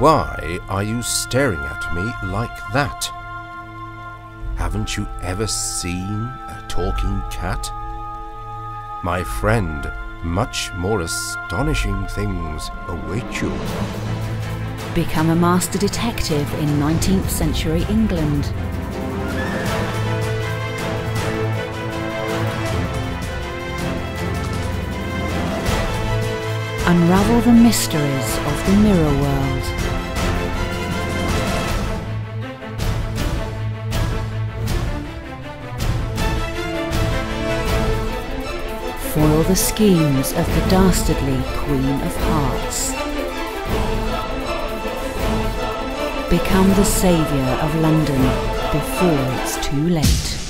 Why are you staring at me like that? Haven't you ever seen a talking cat? My friend, much more astonishing things await you. Become a master detective in 19th century England. Unravel the mysteries of the mirror world. Foil the schemes of the dastardly Queen of Hearts. Become the saviour of London before it's too late.